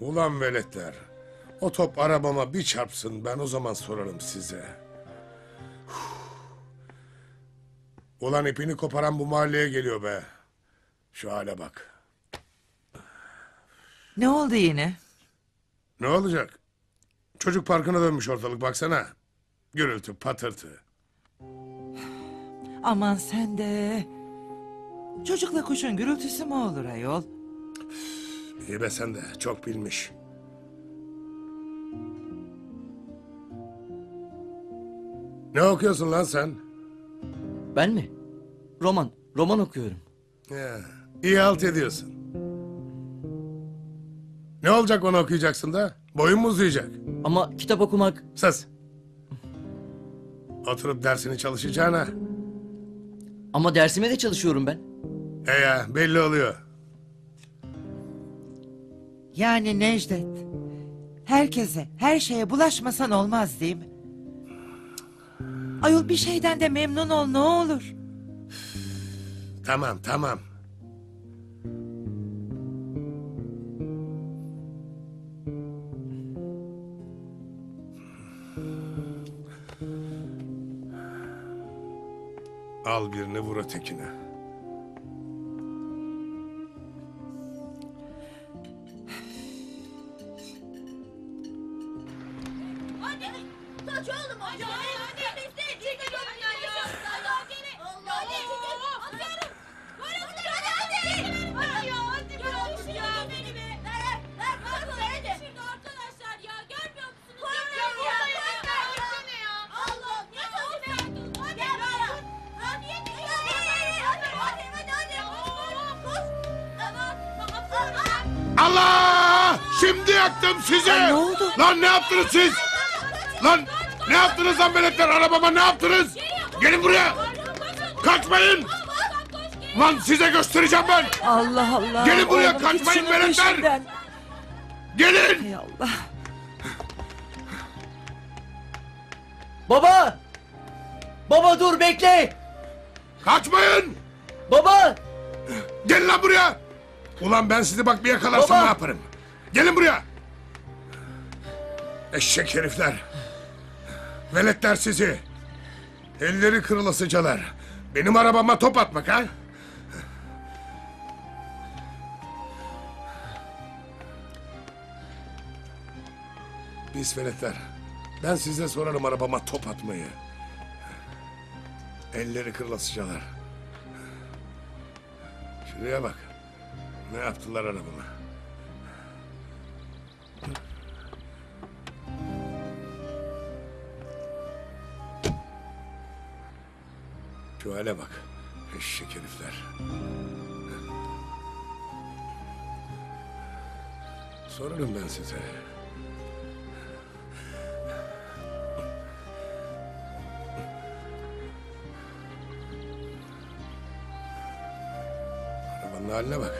Ulan veletler, o top arabama bir çarpsın, ben o zaman sorarım size. Ulan ipini koparan bu mahalleye geliyor be. Şu hale bak. Ne oldu yine? Ne olacak? Çocuk parkına dönmüş ortalık, baksana. Gürültü, patırtı. Aman sen de. Çocukla kuşun gürültüsü mü olur ayol? İyi be sen de, çok bilmiş. Ne okuyorsun lan sen? Ben mi? Roman okuyorum. Ya, iyi halt ediyorsun. Ne olacak onu okuyacaksın da? Boyun mu uzayacak? Ama kitap okumak... Sus! Oturup dersini çalışacağına. Ama dersime de çalışıyorum ben. E ya, belli oluyor. Yani Necdet, herkese, her şeye bulaşmasan olmaz değil mi? Ayol bir şeyden de memnun ol ne olur. Tamam, tamam. Al birini vur ötekine. Şimdi yaktım sizi! Ay, ne oldu? Lan ne yaptınız siz? Lan ne yaptınız lan veletler? Arabama ne yaptınız? Gelin buraya! Kaçmayın! Lan size göstereceğim ben! Allah Allah! Gelin buraya, oğlum, kaçmayın veletler! Gelin! Ey Allah! Baba! Baba dur bekle! Kaçmayın! Baba! Gelin lan buraya! Ulan ben sizi bak bir yakalarsam ne yaparım? Gelin buraya! Eşek herifler! Veletler sizi! Elleri kırılasıcalar! Benim arabama top atmak ha! Pis veletler! Ben size sorarım arabama top atmayı! Elleri kırılasıcalar! Şuraya bak! Ne yaptılar arabama? Şu hale bak, eşek herifler. Sorarım ben size. Arabanın haline bak.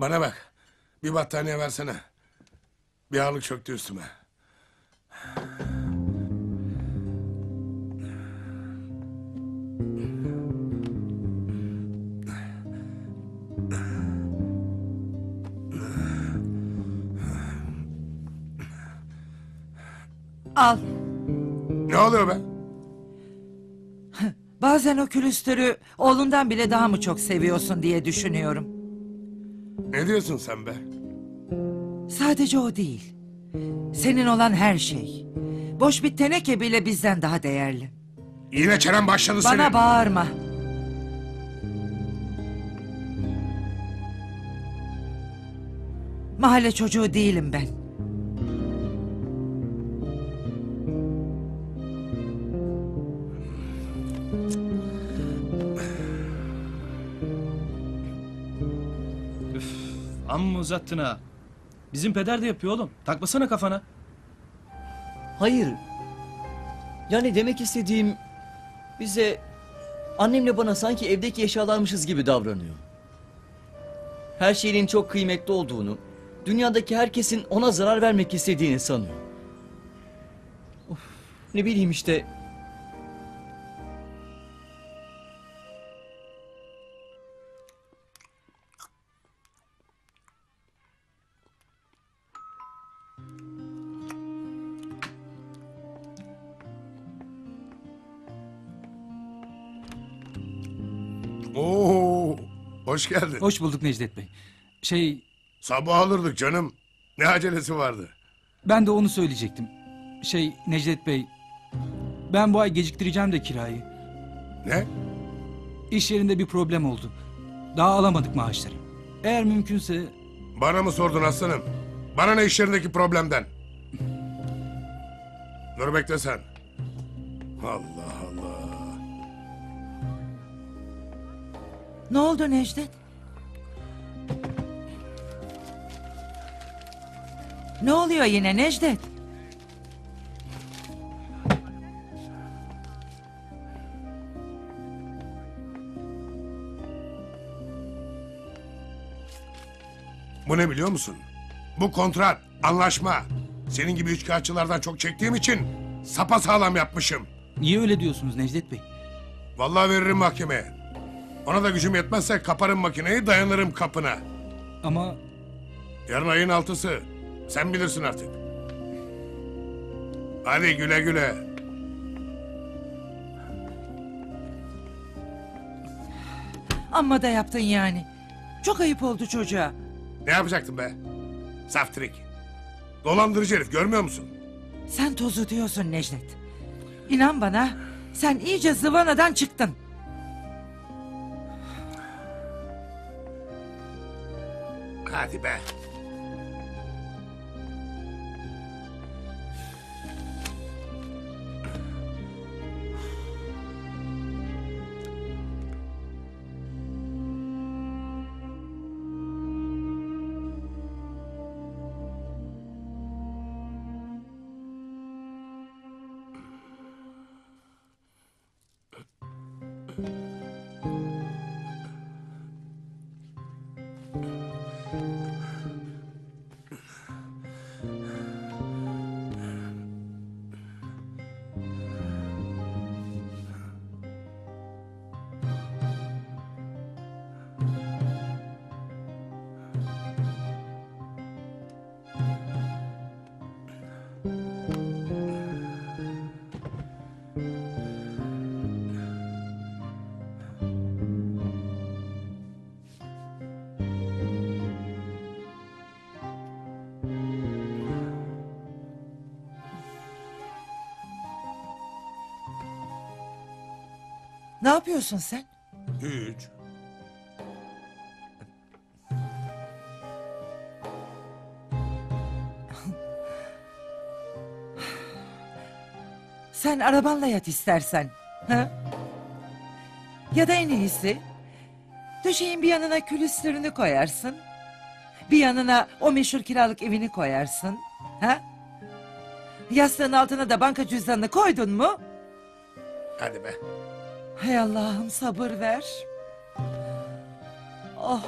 Bana bak, bir battaniye versene. Bir ağırlık çöktü üstüme. Al. Ne oluyor be? Bazen o külüstürü oğlundan bile daha mı çok seviyorsun diye düşünüyorum. Ne diyorsun sen be? Sadece o değil. Senin olan her şey. Boş bir teneke bile bizden daha değerli. Yine çenen başladı senin. Bana bağırma. Mahalle çocuğu değilim ben. Üf, amma uzattın ha. Bizim peder de yapıyor oğlum. Takmasana kafana. Hayır. Yani demek istediğim... bize... annemle bana sanki evdeki eşyalarmışız gibi davranıyor. Her şeyin çok kıymetli olduğunu... dünyadaki herkesin ona zarar vermek istediğini sanıyor. Of, ne bileyim işte... Oo, hoş geldin. Hoş bulduk Necdet Bey. Sabah alırdık canım. Ne acelesi vardı? Ben de onu söyleyecektim. Necdet Bey... ben bu ay geciktireceğim de kirayı. Ne? İş yerinde bir problem oldu. Daha alamadık maaşları. Eğer mümkünse... Bana mı sordun aslanım? Bana ne iş yerindeki problemden? Dur bekle sen. Allah Allah. Ne oldu Necdet? Ne oluyor yine Necdet? Bu ne biliyor musun? Bu kontrat, anlaşma. Senin gibi üçkağıtçılardan çok çektiğim için sapasağlam yapmışım. Niye öyle diyorsunuz Necdet Bey? Vallahi veririm mahkemeye. Ona da gücüm yetmezse kaparım makineyi, dayanırım kapına. Ama... yarın ayın 6'sı. Sen bilirsin artık. Hadi güle güle. Amma da yaptın yani. Çok ayıp oldu çocuğa. Ne yapacaktın be? Saftirik. Dolandırıcı herif, görmüyor musun? Sen tozu diyorsun Necdet. İnan bana, sen iyice zıvanadan çıktın. Hadi be. Ne yapıyorsun sen? Hiç. Sen arabanla yat istersen. Ha? Ya da en iyisi... döşeğin bir yanına külüstürünü koyarsın... bir yanına o meşhur kiralık evini koyarsın. Ha? Yastığın altına da banka cüzdanını koydun mu? Hadi be. Hay Allah'ım, sabır ver. Oh.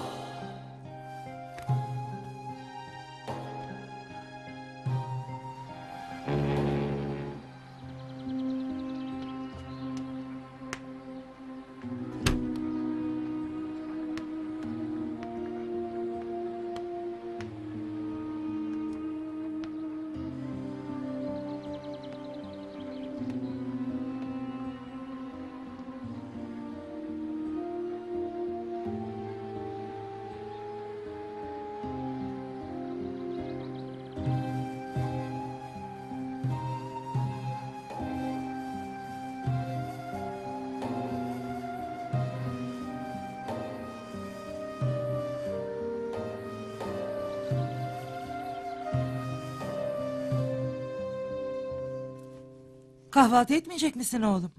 Kahvaltı etmeyecek misin oğlum?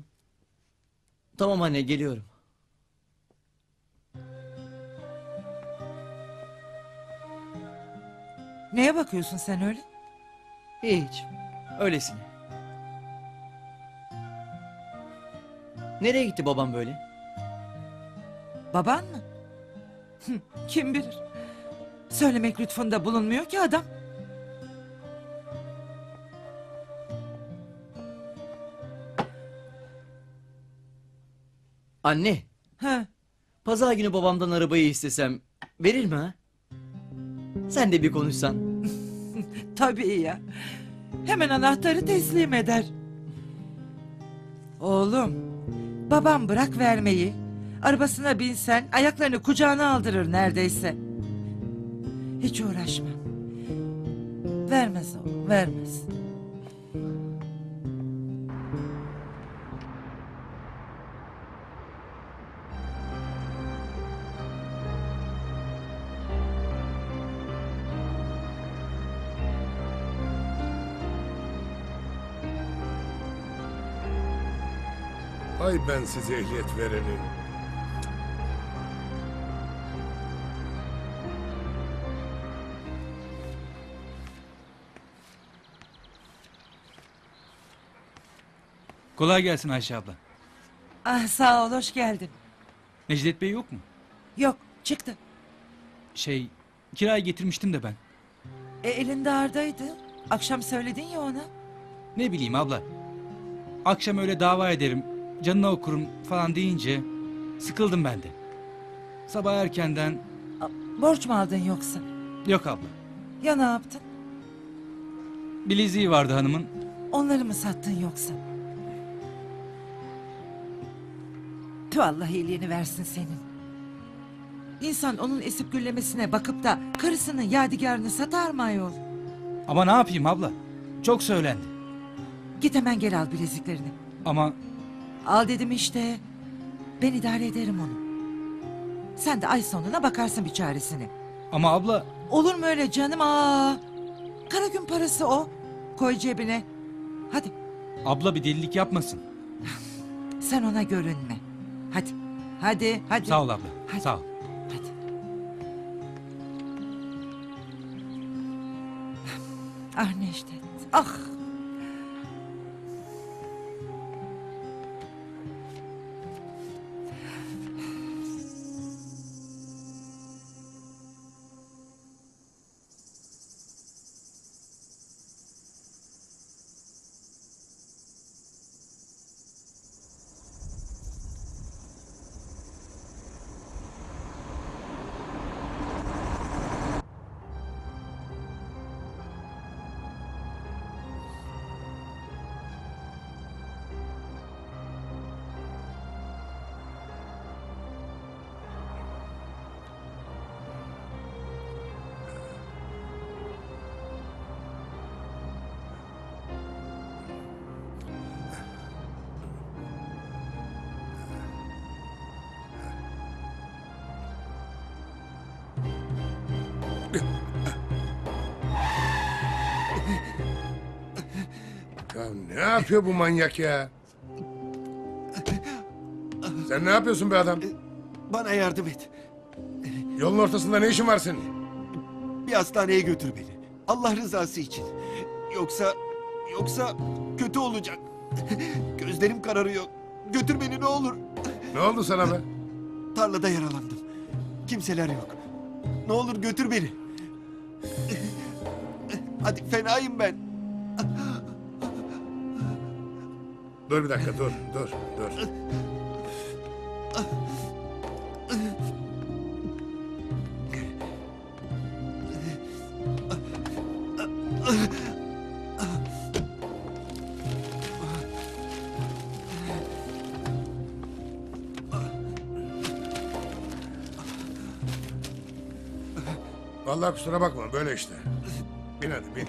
Tamam anne, geliyorum. Neye bakıyorsun sen öyle? Hiç, öylesine. Nereye gitti babam böyle? Baban mı? Kim bilir? Söylemek lütfunda bulunmuyor ki adam. Anne. Ha. Pazar günü babamdan arabayı istesem verir mi ha? Sen de bir konuşsan. Tabii ya. Hemen anahtarı teslim eder. Oğlum, babam bırak vermeyi. Arabasına binsen ayaklarını kucağına aldırır neredeyse. Hiç uğraşma. Vermez oğlum, vermez. Ay ben size ehliyet verelim. Kolay gelsin Ayşe abla. Ah, sağ ol, hoş geldin. Necdet Bey yok mu? Yok, çıktı. Kirayı getirmiştim de ben. Elinde ardaydı. Akşam söyledin ya ona. Ne bileyim abla. Akşam öyle dava ederim, canına okurum falan deyince sıkıldım ben de. Sabah erkenden... Borç mu aldın yoksa? Yok abla. Ya ne yaptın? Bileziği vardı hanımın. Onları mı sattın yoksa? Tüh, Allah iyiliğini versin senin. İnsan onun esip güllemesine bakıp da karısının yadigarını satar mı ayol? Ama ne yapayım abla? Çok söylendi. Git hemen gel al bileziklerini. Ama... Al dedim işte. Ben idare ederim onu. Sen de ay sonuna bakarsın bir çaresini. Ama abla... Olur mu öyle canım? Aa, kara gün parası o. Koy cebine. Hadi. Abla bir delilik yapmasın. Sen ona görünme. Hadi, hadi, hadi. Sağ ol abla, hadi. Sağ ol. Hadi. Ah Necdet, ah! Ne yapıyor bu manyak ya? Sen ne yapıyorsun be adam? Bana yardım et. Yolun ortasında ne işin var senin? Bir hastaneye götür beni. Allah rızası için. Yoksa kötü olacak. Gözlerim kararıyor. Götür beni ne olur. Ne oldu sana be? Tarlada yaralandım. Kimseler yok. Ne olur götür beni. Hadi fenayım ben. Dur bir dakika, dur. Vallahi kusura bakma, böyle işte. Bin hadi, bin.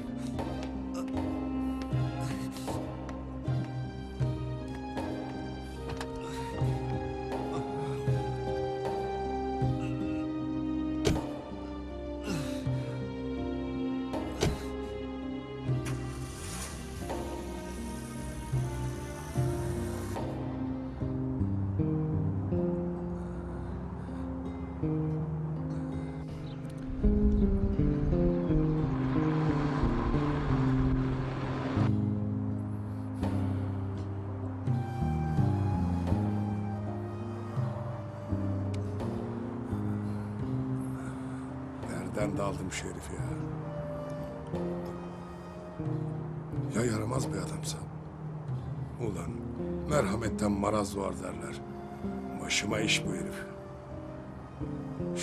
Nereden daldım şu herif ya? Ya yaramaz bir adamsa? Ulan merhametten maraz doğar derler. Başıma iş bu herif.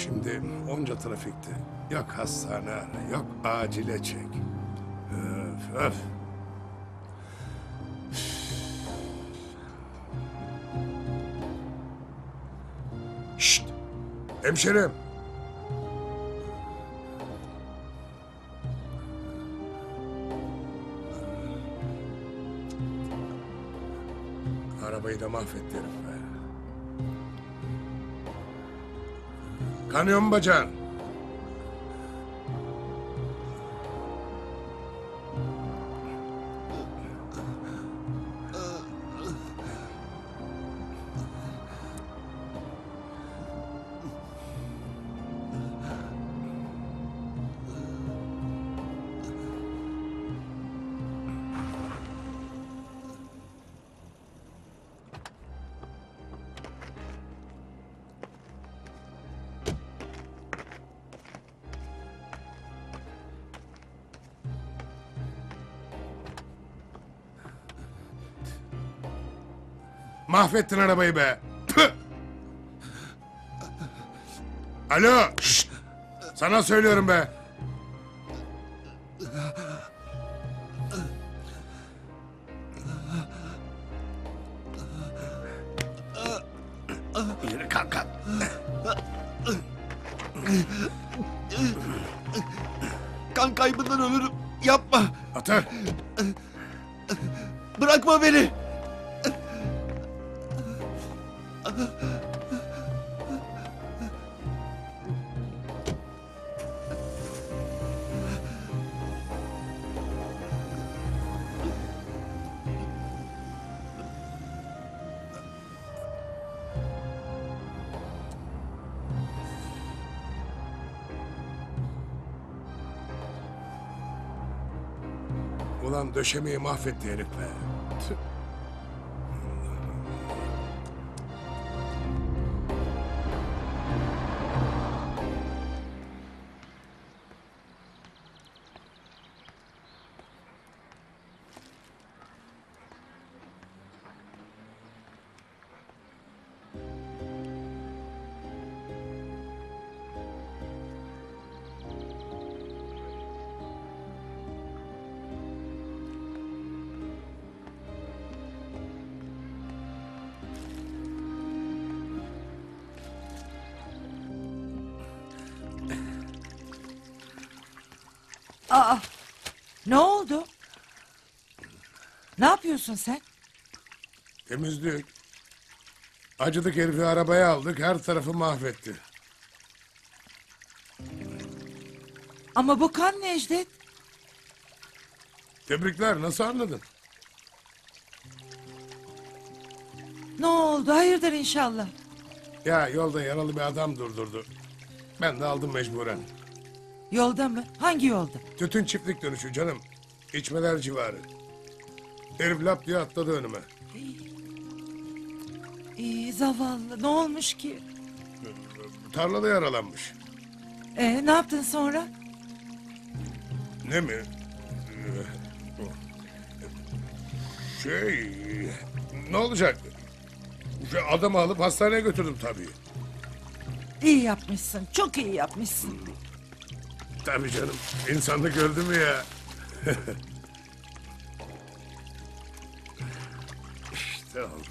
Şimdi onca trafikte yok hastane ara, yok acile çek. Öf öf. Şşt! Hemşerim! Arabayı da mahvetti herif be. Kanıyor mu bacağın? Mahvettin arabayı be. Püh! Alo. Şşt! Sana söylüyorum be. Yürü kalk kalk. Kan kaybından ölürüm. Yapma. Atır. Bırakma beni. Ulan döşemeyi mahvetti herif be. Aa, ne oldu? Ne yapıyorsun sen? Temizlik. Acıdık herifi arabaya aldık, her tarafı mahvetti. Ama bu kan Necdet. Tebrikler, nasıl anladın? Ne oldu, hayırdır inşallah? Ya yolda yaralı bir adam durdurdu. Ben de aldım mecburen. Yolda mı? Hangi yolda? Tütün çiftlik dönüşü canım. İçmeler civarı. Herif lap diye atladı önüme. İyi zavallı. Ne olmuş ki? Tarlada yaralanmış. Ne yaptın sonra? Ne mi? Şey... Ne olacak? Adamı alıp hastaneye götürdüm tabii. İyi yapmışsın. Çok iyi yapmışsın. Tabii canım, insanlık öldü mü ya? İşte oldu.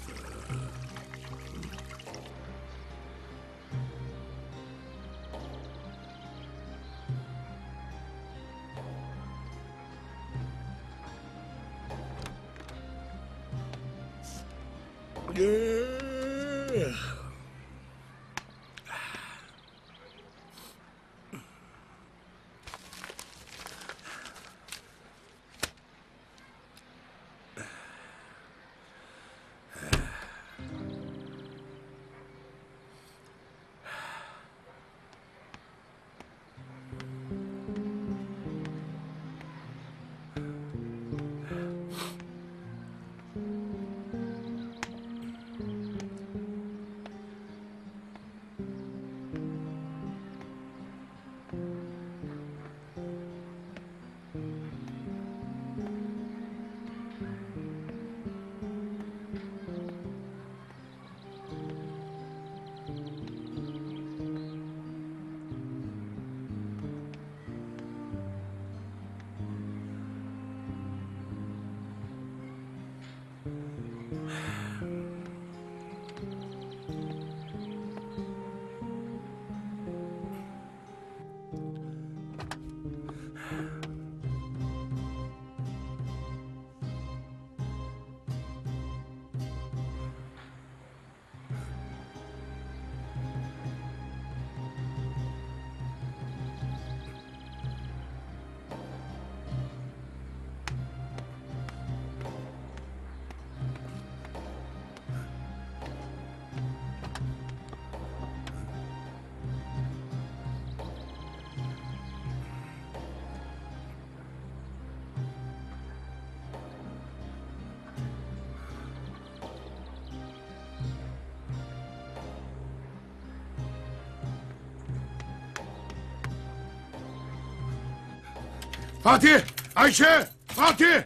Fatih! Ayşe! Fatih!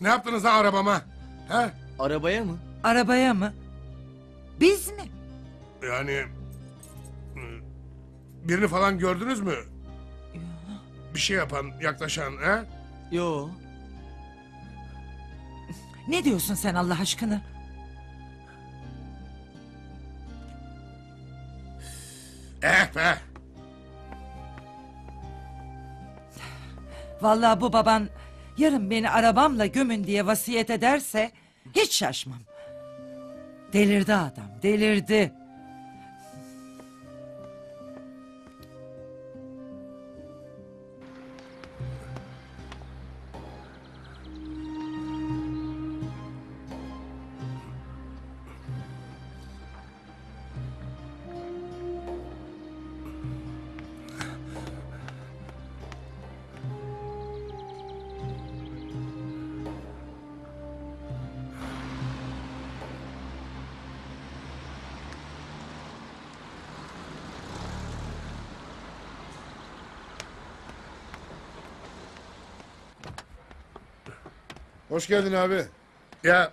Ne yaptınız lan arabama? He? Arabaya mı? Arabaya mı? Biz mi? Yani... Birini falan gördünüz mü? Bir şey yapan, yaklaşan, he? Yo. Ne diyorsun sen Allah aşkına? Eh be! Vallahi bu baban yarın beni arabamla gömün diye vasiyet ederse hiç şaşmam. Delirdi adam, delirdi. Hoş geldin abi. Ya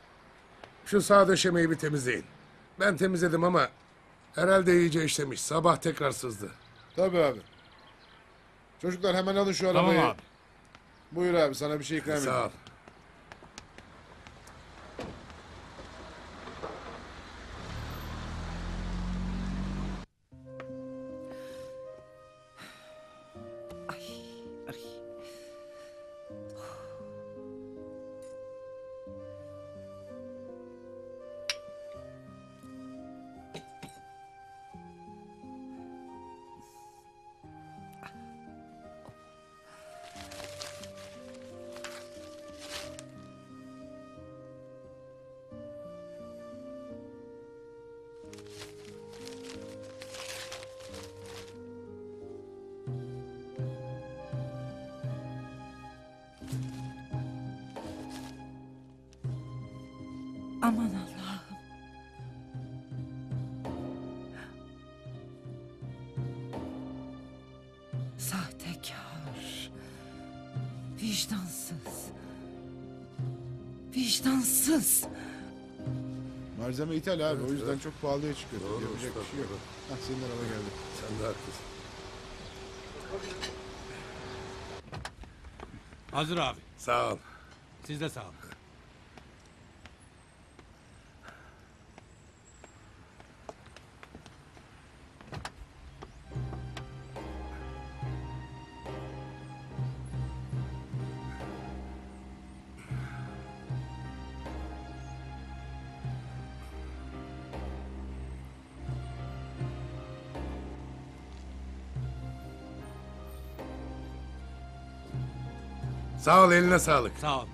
şu sağ döşemeyi bir temizleyin. Ben temizledim ama herhalde iyice işlemiş. Sabah tekrar sızdı. Tabii abi. Çocuklar hemen alın şu arabayı. Tamam abi. Buyur abi, sana bir şey ikram edeyim. Sağ ol. Aman Allah'ım. Sahtekâr. Vicdansız. Vicdansız. Malzeme ithal abi, evet, o yüzden evet, çok pahalıya çıkıyor. Doğru, yapacak bir şey yok. Hah, senin araba geldi. Sen de haklısın. Hazır abi. Sağ ol. Siz de sağ olun. Sağ ol, eline sağlık. Sağ ol.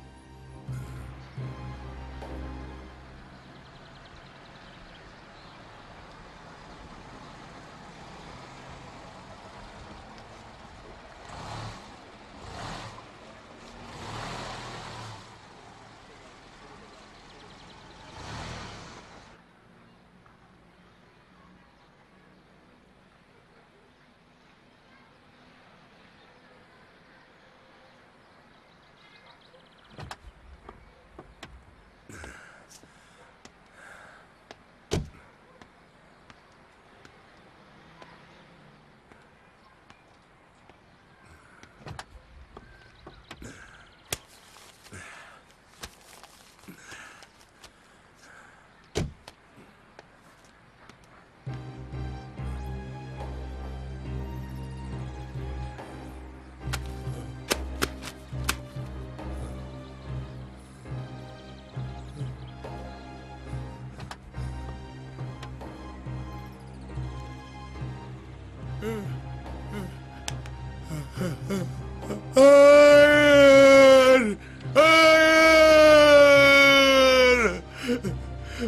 Hayır!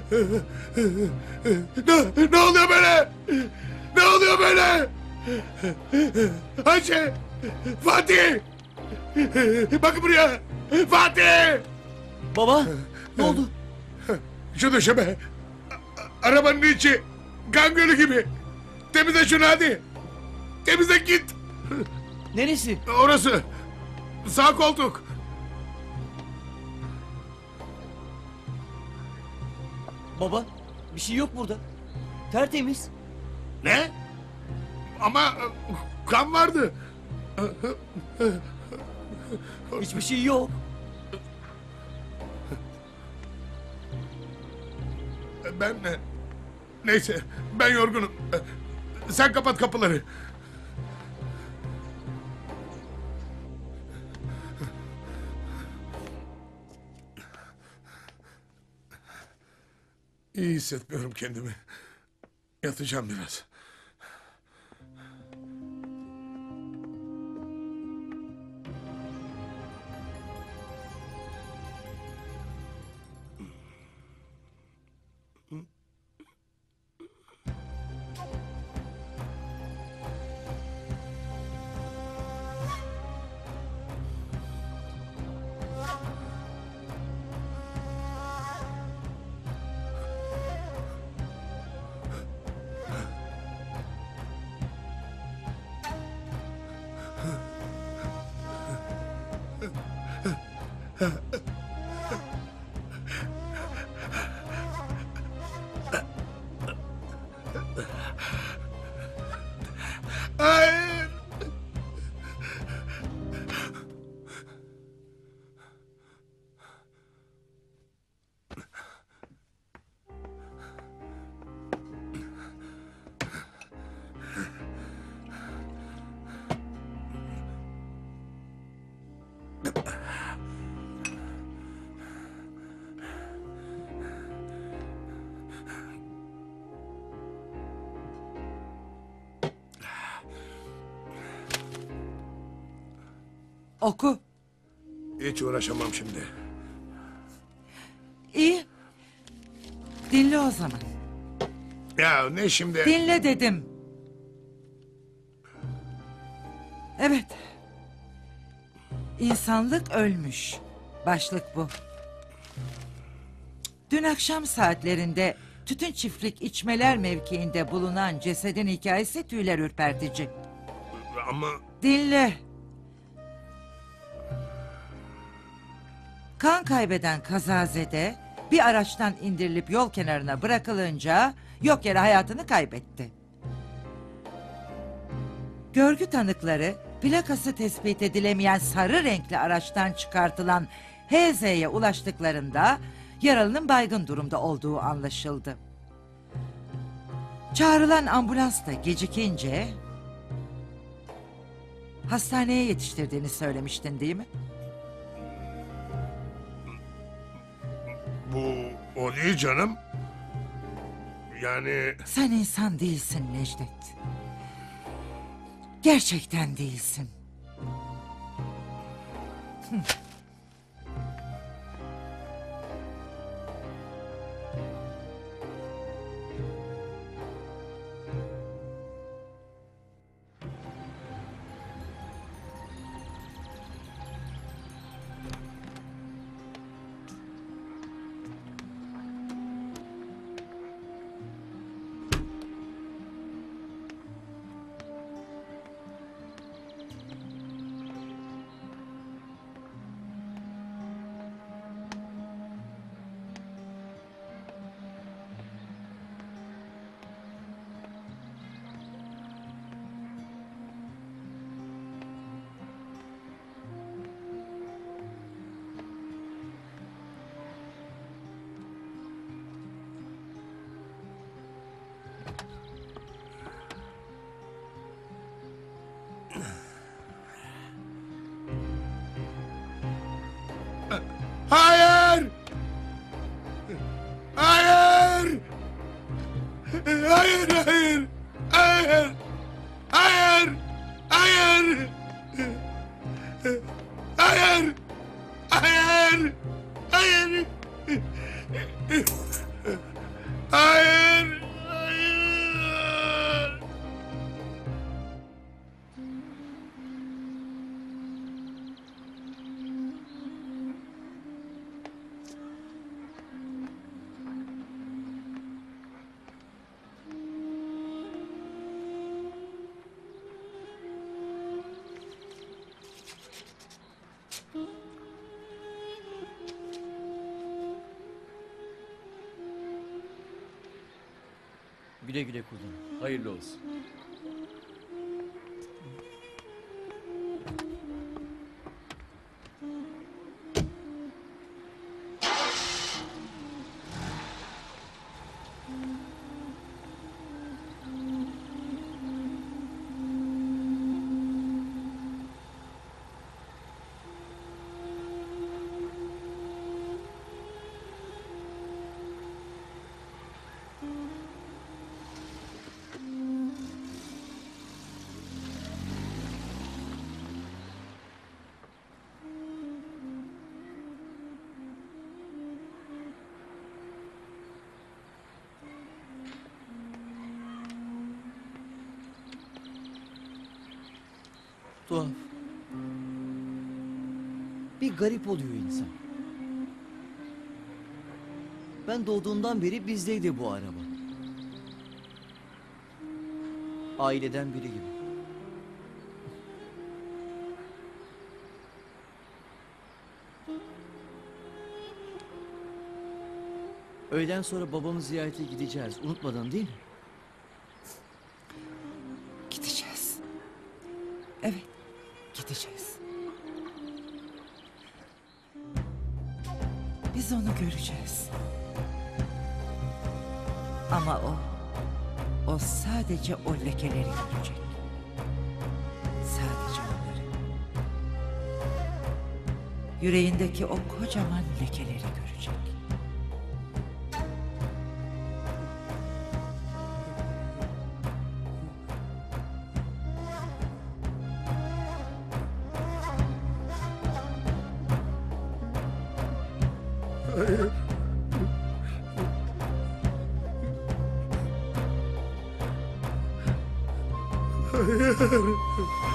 Hayır! Ne oluyor böyle? Ne oluyor böyle? Ayşe! Fatih! Bakın buraya! Fatih! Baba, ne oldu? Şu döşeme! Arabanın içi gangölü gibi! Temizle şunu hadi! Temizle git! Neresi? Orası. Sağ koltuk. Baba, bir şey yok burada. Tertemiz. Ne? Ama kan vardı. Hiçbir şey yok. Ben... Neyse, ben yorgunum. Sen kapat kapıları. İyi hissetmiyorum kendimi. Yatacağım biraz. Oku. Hiç uğraşamam şimdi. İyi. Dinle o zaman. Ya ne şimdi? Dinle dedim. Evet. İnsanlık ölmüş. Başlık bu. Dün akşam saatlerinde Tütün Çiftlik içmeler mevkiinde bulunan cesedin hikayesi tüyler ürpertici. Ama... Dinle. Kan kaybeden kazazede bir araçtan indirilip yol kenarına bırakılınca yok yere hayatını kaybetti. Görgü tanıkları plakası tespit edilemeyen sarı renkli araçtan çıkartılan HZ'ye ulaştıklarında yaralının baygın durumda olduğu anlaşıldı. Çağrılan ambulans da gecikince hastaneye yetiştirdiğini söylemiştin değil mi? Bu o değil canım. Yani... Sen insan değilsin Necdet. Gerçekten değilsin. Hayır! Hayır! Hayır, hayır! Hayır! Hayır! Hayır! Hayır! Hayır! Hayır! Hayır! Güle güle kullan. Hayırlı olsun. Tuhaf. Bir garip oluyor insan. Ben doğduğumdan beri bizdeydi bu araba. Aileden biri gibi. Öğleden sonra babamı ziyarete gideceğiz. Unutmadan değil mi? Gideceğiz. Evet. Gideceğiz. Biz onu göreceğiz. Ama o sadece o lekeleri görecek. Sadece onları. Yüreğindeki o kocaman lekeleri görecek. Hayır.